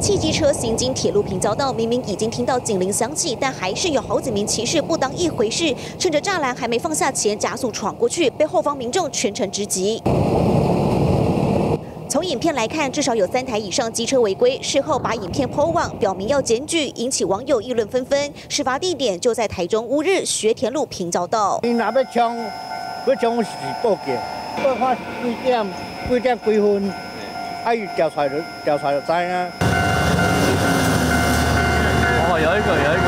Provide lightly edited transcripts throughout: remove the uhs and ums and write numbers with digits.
汽机车行经铁路平交道，明明已经听到警铃响起，但还是有好几名骑士不当一回事，趁着栅栏还没放下前，加速闯过去，被后方民众全程直击。 从影片来看，至少有3台以上机车违规，事后把影片PO网，表明要检举，引起网友议论纷纷。事发地点就在台中乌日学田路平交道。你若要冲，要冲是报警，报看几点几分，啊伊调出来就知啊。哦，有一个。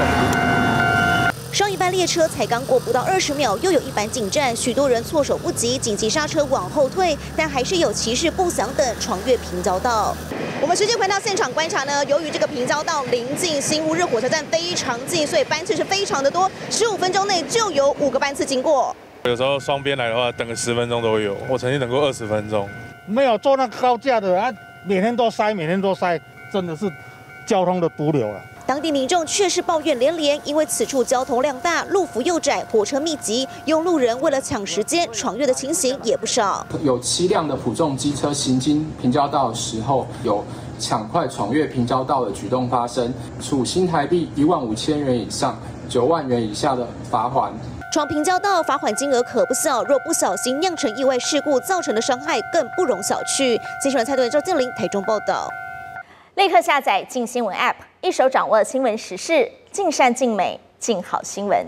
上一班列车才刚过不到20秒，又有一班警站，许多人措手不及，紧急刹车往后退，但还是有骑士不想等，闯越平交道。我们实际回到现场观察呢，由于这个平交道临近新乌日火车站非常近，所以班次是非常的多，15分钟内就有5个班次经过。有时候双边来的话，等个10分钟都有，我曾经等过20分钟。没有坐那个高架的啊，每天都塞，真的是交通的毒瘤了。 当地民众确实抱怨连连，因为此处交通量大，路幅又窄，火车密集，用路人为了抢时间闯越的情形也不少。有7辆的普众机车行经平交道的时候，有抢快闯越平交道的举动发生，处新台币15000元以上9万元以下的罚款。 闯平交道罚款金额可不小，若不小心酿成意外事故造成的伤害更不容小觑。新闻蔡队赵静玲台中报道。 立刻下载《镜新闻》App， 一手掌握新闻时事，尽善尽美，尽好新闻。